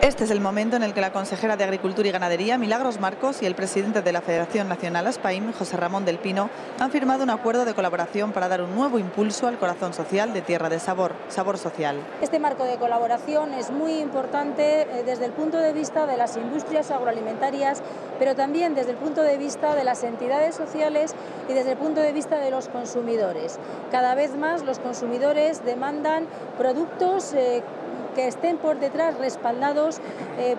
Este es el momento en el que la consejera de Agricultura y Ganadería, Milagros Marcos, y el presidente de la Federación Nacional Aspaym, José Ramón del Pino, han firmado un acuerdo de colaboración para dar un nuevo impulso al corazón social de Tierra de Sabor, Sabor Social. Este marco de colaboración es muy importante desde el punto de vista de las industrias agroalimentarias, pero también desde el punto de vista de las entidades sociales y desde el punto de vista de los consumidores. Cada vez más los consumidores demandan productos que estén por detrás respaldados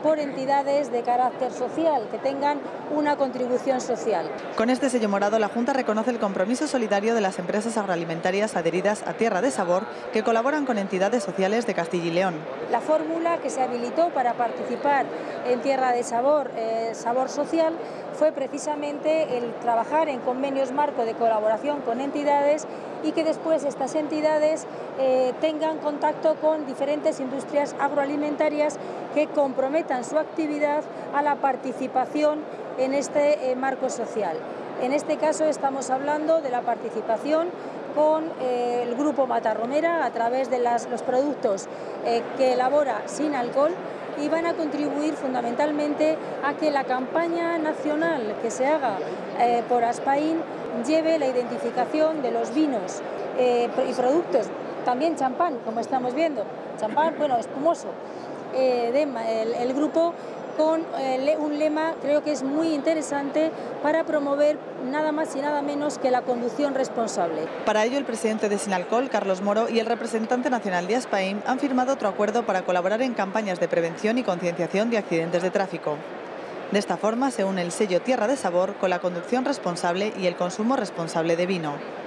por entidades de carácter social, que tengan una contribución social. Con este sello morado, la Junta reconoce el compromiso solidario de las empresas agroalimentarias adheridas a Tierra de Sabor, que colaboran con entidades sociales de Castilla y León. La fórmula que se habilitó para participar en Tierra de Sabor, Sabor Social, fue precisamente el trabajar en convenios marco de colaboración con entidades y que después estas entidades tengan contacto con diferentes industrias agroalimentarias que comprometan su actividad a la participación en este marco social. En este caso estamos hablando de la participación con el Grupo Matarromera a través de los productos que elabora Sin Alcohol, y van a contribuir fundamentalmente a que la campaña nacional que se haga por Aspaym lleve la identificación de los vinos y productos, también champán, como estamos viendo, champán, bueno, espumoso, el grupo con un lema, creo que es muy interesante para promover nada más y nada menos que la conducción responsable. Para ello, el presidente de Sin Alcohol, Carlos Moro, y el representante nacional de Aspaym han firmado otro acuerdo para colaborar en campañas de prevención y concienciación de accidentes de tráfico. De esta forma se une el sello Tierra de Sabor con la conducción responsable y el consumo responsable de vino.